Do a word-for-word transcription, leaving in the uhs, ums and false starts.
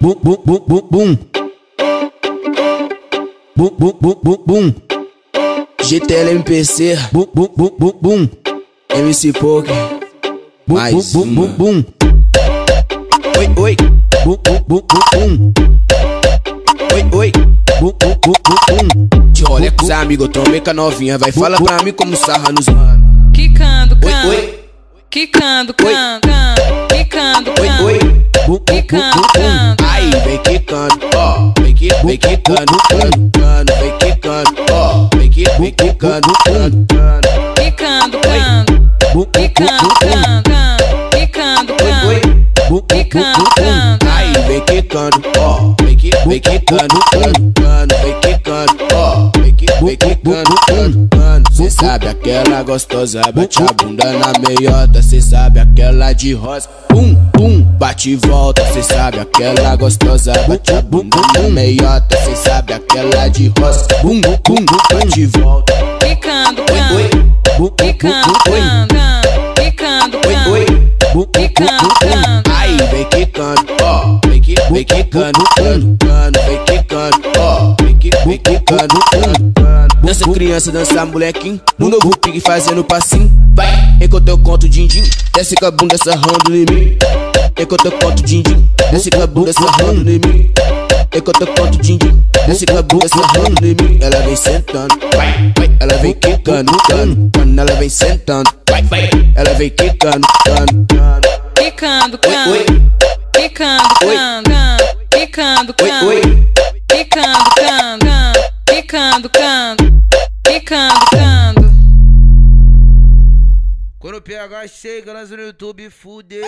Boum, boum, boum, boum, boum. Boum, boum, boum, boum, boum. G T L M P C. Boum, boum, boum, boum, boum. M C Poké. Boum, boum, boum, boum. Oi, oi. Boum, boum, boum, boum, boum. Oi, oi. Boum, boum, boum, boum, boum. De rolê com os amigos, trombeca novinha. Vai falar pra mim como sarra nos mano. Quicando, cando. Oi, oi. Quicando, cando, cando. Quicando, cando. Oi, oi. Quicando, cando. Aí, vem quicando, ó. Vem quicando, cando, cando. Vem quicando, ó. Vem quicando, cando, cando. Quicando, cando. Quicando, cando. Quicando, cando. Quicando, cando. Aí, vem quicando, ó. Vem quicando, cando, cando. Vem quicando, ó. Vem quicando, cando, cando. Cê sabe aquela gostosa, bate a bunda na meiota. Cê sabe aquela de rosa. Pum, pum, bate e volta. Cê sabe aquela gostosa, bate a bunda na meiota. Cê sabe aquela de rosa. Pum, pum, bate e volta. Quicando, cando. Quicando, cando. Quicando, cando. Quicando, cando. Aí vem quicando, ó. Vem quicando, cando, cando. Vem quicando, ó. Vem quicando, cando. Dança criança, dança molequinho. No novo pique fazendo passinho. Vai, enquanto eu conto din-din. Desce com a bunda sarrando em mim. Enquanto eu conto din-din. Desce com a bunda sarrando em mim. Enquanto eu conto din-din. Desce com a bunda sarrando em mim. Ela vem sentando. Vai, vai. Ela vem quicando, cano, cano. Ela vem sentando. Vai, vai. Ela vem quicando, cano, cano. Quicando, cano. Quicando, cano. Quicando, cano. Quicando, cano. Quicando, cano. Quicando, cando. Quando o P H chega, nós no YouTube, fudeu.